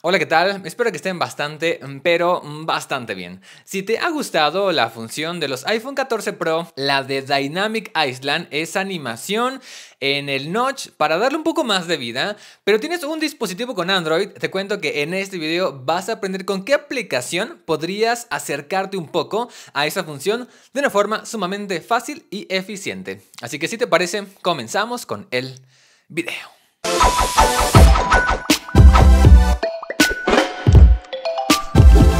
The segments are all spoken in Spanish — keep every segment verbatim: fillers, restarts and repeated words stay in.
Hola, ¿qué tal? Espero que estén bastante, pero bastante bien. Si te ha gustado la función de los iPhone catorce Pro, la de Dynamic Island es animación en el notch para darle un poco más de vida, pero tienes un dispositivo con Android, te cuento que en este video vas a aprender con qué aplicación podrías acercarte un poco a esa función de una forma sumamente fácil y eficiente. Así que si te parece, comenzamos con el video.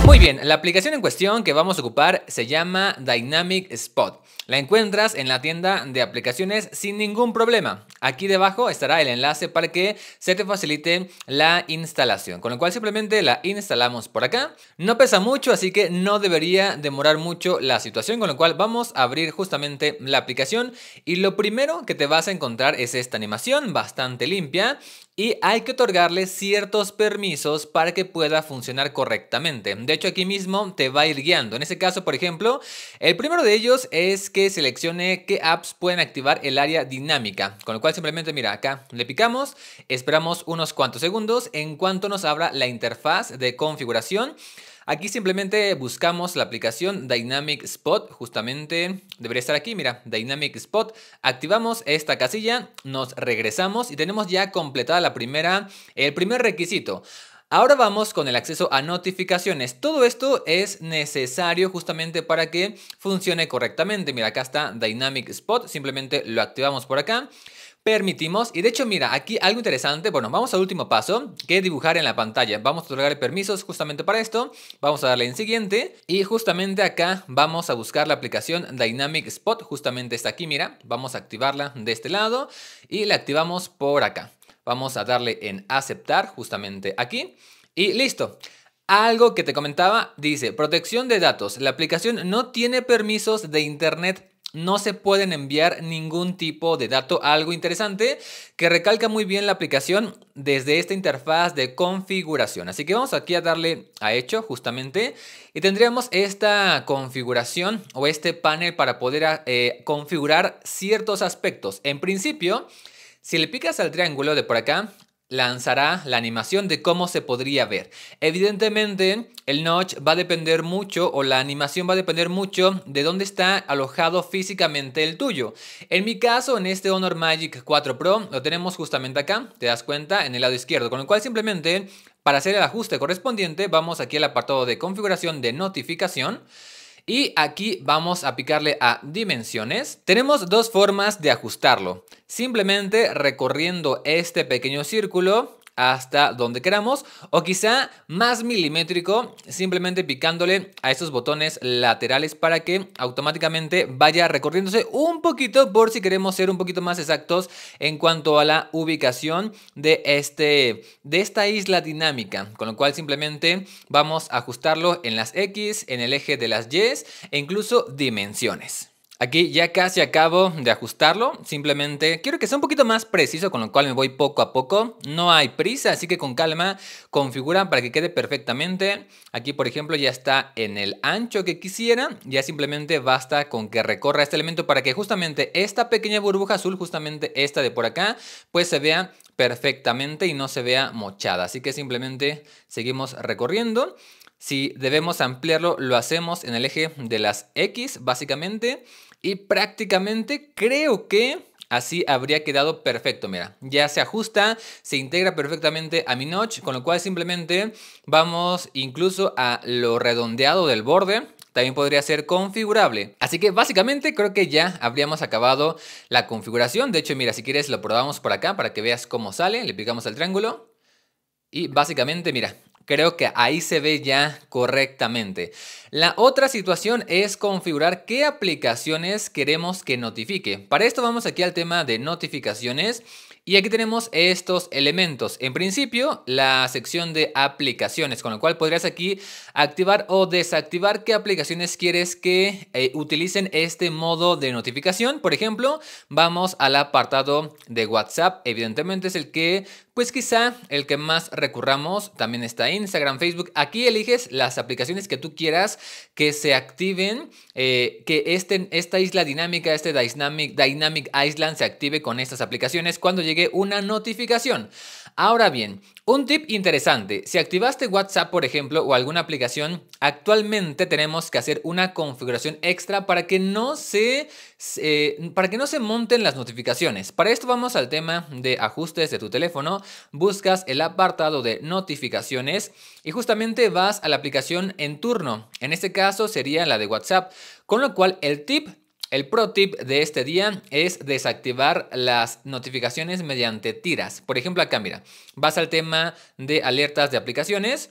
Muy bien, la aplicación en cuestión que vamos a ocupar se llama Dynamic Spot. La encuentras en la tienda de aplicaciones sin ningún problema. Aquí debajo estará el enlace para que se te facilite la instalación, con lo cual simplemente la instalamos por acá. No pesa mucho, así que no debería demorar mucho la situación, con lo cual vamos a abrir justamente la aplicación y lo primero que te vas a encontrar es esta animación bastante limpia. Y hay que otorgarle ciertos permisos para que pueda funcionar correctamente. De hecho, aquí mismo te va a ir guiando. En este caso, por ejemplo, el primero de ellos es que seleccione qué apps pueden activar el área dinámica. Con lo cual simplemente, mira, acá le picamos, esperamos unos cuantos segundos en cuanto nos abra la interfaz de configuración. Aquí simplemente buscamos la aplicación Dynamic Spot, justamente debería estar aquí, mira, Dynamic Spot. Activamos esta casilla, nos regresamos y tenemos ya completada la primera, el primer requisito. Ahora vamos con el acceso a notificaciones. Todo esto es necesario justamente para que funcione correctamente. Mira, acá está Dynamic Spot, simplemente lo activamos por acá. Permitimos, y de hecho mira, aquí algo interesante, bueno, vamos al último paso, que es dibujar en la pantalla. Vamos a otorgarle permisos justamente para esto, vamos a darle en siguiente, y justamente acá vamos a buscar la aplicación Dynamic Spot, justamente está aquí, mira, vamos a activarla de este lado, y la activamos por acá. Vamos a darle en aceptar, justamente aquí, y listo. Algo que te comentaba, dice, protección de datos, la aplicación no tiene permisos de internet. No se pueden enviar ningún tipo de dato, algo interesante que recalca muy bien la aplicación desde esta interfaz de configuración. Así que vamos aquí a darle a hecho justamente y tendríamos esta configuración o este panel para poder eh, configurar ciertos aspectos. En principio, si le picas al triángulo de por acá, lanzará la animación de cómo se podría ver. Evidentemente, el notch va a depender mucho o la animación va a depender mucho de dónde está alojado físicamente el tuyo. En mi caso, en este Honor Magic cuatro Pro, lo tenemos justamente acá, te das cuenta, en el lado izquierdo, con lo cual simplemente para hacer el ajuste correspondiente, vamos aquí al apartado de configuración de notificación. Y aquí vamos a picarle a dimensiones. Tenemos dos formas de ajustarlo. Simplemente recorriendo este pequeño círculo hasta donde queramos. O quizá más milimétrico, simplemente picándole a estos botones laterales para que automáticamente vaya recorriéndose un poquito por si queremos ser un poquito más exactos en cuanto a la ubicación de, este, de esta isla dinámica. Con lo cual simplemente vamos a ajustarlo en las X, en el eje de las Y e incluso dimensiones. Aquí ya casi acabo de ajustarlo, simplemente quiero que sea un poquito más preciso, con lo cual me voy poco a poco. No hay prisa, así que con calma configuran para que quede perfectamente. Aquí, por ejemplo, ya está en el ancho que quisiera. Ya simplemente basta con que recorra este elemento para que justamente esta pequeña burbuja azul, justamente esta de por acá, pues se vea perfectamente y no se vea mochada. Así que simplemente seguimos recorriendo. Si debemos ampliarlo, lo hacemos en el eje de las X, básicamente. Y prácticamente creo que así habría quedado perfecto. Mira, ya se ajusta, se integra perfectamente a mi notch, con lo cual simplemente vamos incluso a lo redondeado del borde. También podría ser configurable. Así que básicamente creo que ya habríamos acabado la configuración. De hecho, mira, si quieres lo probamos por acá para que veas cómo sale. Le picamos al triángulo y básicamente, mira, creo que ahí se ve ya correctamente. La otra situación es configurar qué aplicaciones queremos que notifique. Para esto vamos aquí al tema de notificaciones y aquí tenemos estos elementos. En principio, la sección de aplicaciones, con lo cual podrías aquí activar o desactivar qué aplicaciones quieres que eh, utilicen este modo de notificación. Por ejemplo, vamos al apartado de WhatsApp. Evidentemente es el que, pues quizá el que más recurramos. También está ahí Instagram, Facebook. Aquí eliges las aplicaciones que tú quieras que se activen, eh, que este, esta isla dinámica, este Dynamic, Dynamic Island se active con estas aplicaciones cuando llegue una notificación. Ahora bien, un tip interesante, si activaste WhatsApp por ejemplo o alguna aplicación, actualmente tenemos que hacer una configuración extra para que no se, eh, para que no se monten las notificaciones. Para esto vamos al tema de ajustes de tu teléfono, buscas el apartado de notificaciones y justamente vas a la aplicación en turno, en este caso sería la de WhatsApp, con lo cual el tip El pro tip de este día es desactivar las notificaciones mediante tiras. Por ejemplo, acá mira, vas al tema de alertas de aplicaciones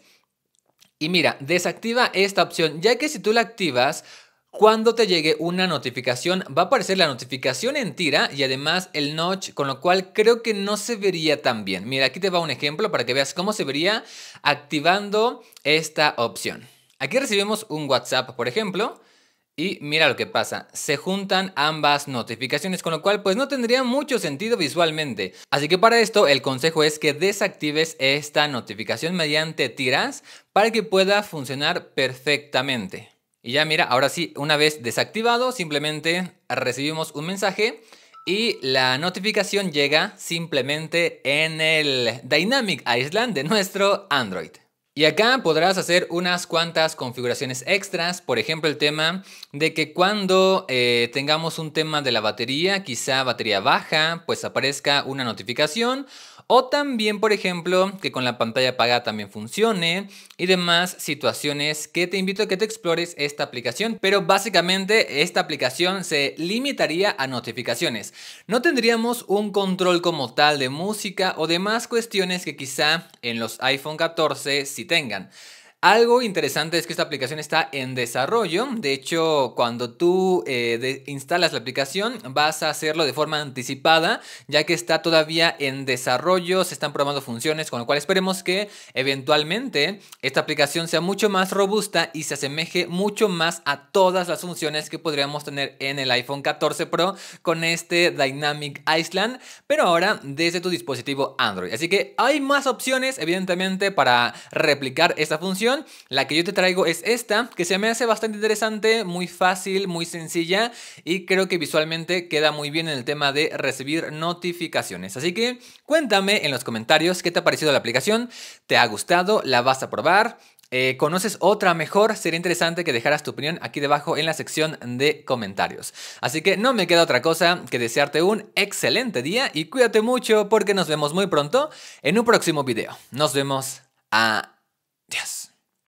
y mira, desactiva esta opción, ya que si tú la activas, cuando te llegue una notificación, va a aparecer la notificación en tira y además el notch, con lo cual creo que no se vería tan bien. Mira, aquí te va un ejemplo para que veas cómo se vería activando esta opción. Aquí recibimos un WhatsApp, por ejemplo. Y mira lo que pasa, se juntan ambas notificaciones, con lo cual pues no tendría mucho sentido visualmente. Así que para esto el consejo es que desactives esta notificación mediante tiras para que pueda funcionar perfectamente. Y ya mira, ahora sí, una vez desactivado, simplemente recibimos un mensaje y la notificación llega simplemente en el Dynamic Island de nuestro Android. Y acá podrás hacer unas cuantas configuraciones extras, por ejemplo el tema de que cuando eh, tengamos un tema de la batería, quizá batería baja, pues aparezca una notificación, o también por ejemplo que con la pantalla apagada también funcione y demás situaciones que te invito a que te explores esta aplicación, pero básicamente esta aplicación se limitaría a notificaciones. No tendríamos un control como tal de música o demás cuestiones que quizá en los iPhone catorce sí tengan. Algo interesante es que esta aplicación está en desarrollo, de hecho cuando tú eh, de, instalas la aplicación vas a hacerlo de forma anticipada, ya que está todavía en desarrollo, se están probando funciones, con lo cual esperemos que eventualmente esta aplicación sea mucho más robusta y se asemeje mucho más a todas las funciones que podríamos tener en el iPhone catorce Pro con este Dynamic Island, pero ahora desde tu dispositivo Android. Así que hay más opciones evidentemente para replicar esta función. La que yo te traigo es esta, que se me hace bastante interesante, muy fácil, muy sencilla y creo que visualmente queda muy bien en el tema de recibir notificaciones. Así que cuéntame en los comentarios qué te ha parecido la aplicación, te ha gustado, la vas a probar, eh, conoces otra mejor, sería interesante que dejaras tu opinión aquí debajo en la sección de comentarios. Así que no me queda otra cosa que desearte un excelente día y cuídate mucho porque nos vemos muy pronto en un próximo video. Nos vemos. Adiós.